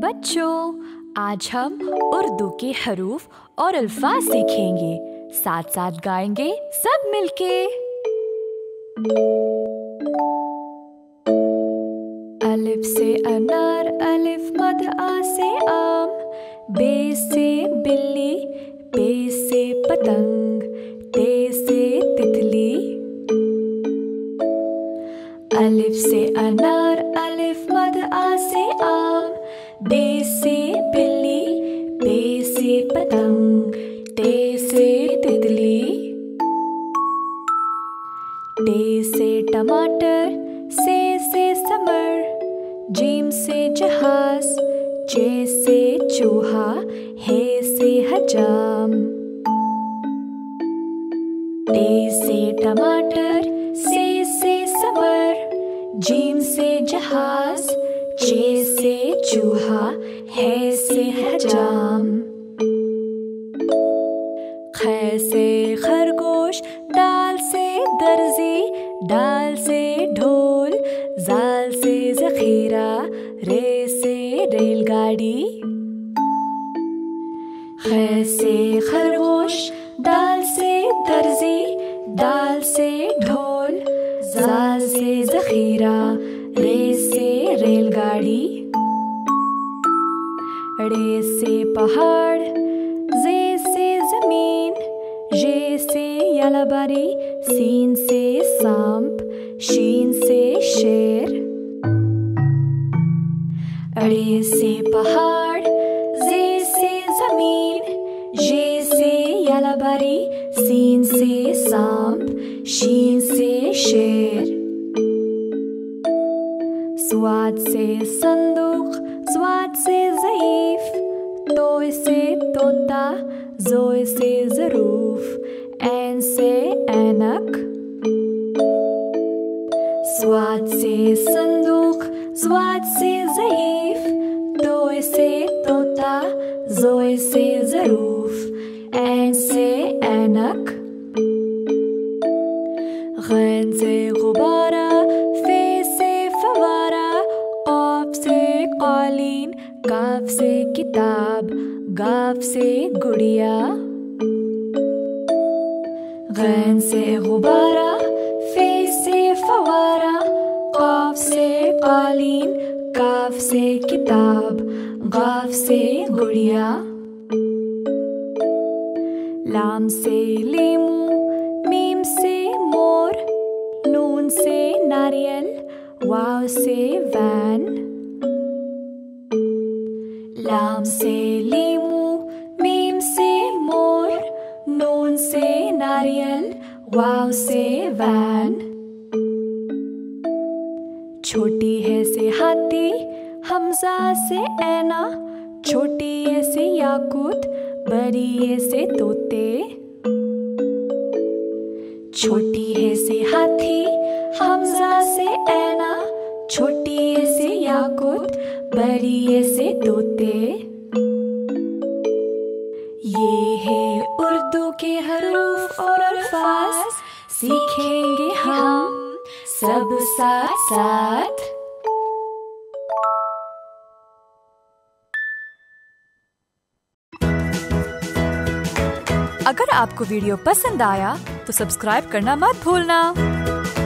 बच्चों, आज हम उर्दू के हरूफ और अल्फाज सीखेंगे। साथ साथ गाएंगे सब मिलके। अलिफ से अनार, अलिफ मद, आ से आम, बे से बिल्ली, पे से पतंग, ते से तितली। अलिफ से अनार, अलिफ मद, आ से आम, बे से बिल्ली, पे से पतंग, ते से तितली। टे से टमाटर, से समर, जीम से जहाज, जे से चूहा, हे से हजाम। ते से टमाटर, से समर, जीम से जहाज, जे से चूहा, हे से हजाम। ख से खरगोश, दाल से दर्जी, दाल से ढोल, जाल से जखीरा, रे से रेलगाड़ी। ख से खरगोश, दाल से दर्जी, दाल से ढोल, जाल से जखीरा, रे से रेलगाड़ी। रे से पहाड़, जे से जमीन, जे से यलाबारी, सीन से सांप, शीन से शेर। अड़े से पहाड़, जे से जमीन, जे से यलाबारी, सीन से सांप, शीन से शेर। स्वाद से संदूक, स्वाद से ज़ईफ, तोय से तोता, जोय से ज़रूफ, ऐन से ऐनक। स्वाद से संदूक, स्वाद से ज़ईफ, तोय से तोता, जोय से ज़रूफ, ऐन से ऐनक। गैन से गुबारा, फे से फवारा, क़ाफ से क़ालीन, काफ से किताब, गाफ से गुड़िया। गैन से गुबारा, फे से फवारा, क़ाफ से क़ालीन, काफ से किताब, गाफ से गुड़िया। लाम से लीमू, मीम से मोर, नून से नारियल, वाव से वैन। लाम से लीमू, मीम से मोर, नून से नारियल, वाव से वैन। छोटी है से हाथी, हमजा से ऐना, छोटी है से याकूत, बड़ी है से तोते। छोटी है से हाथी, हमजा से ऐना, छोटी है से याकूत, बड़ी है से तोते। ये है उर्दू के हरूफ और अल्फाज, सीखेंगे हम सब साथ साथ। अगर आपको वीडियो पसंद आया तो सब्सक्राइब करना मत भूलना।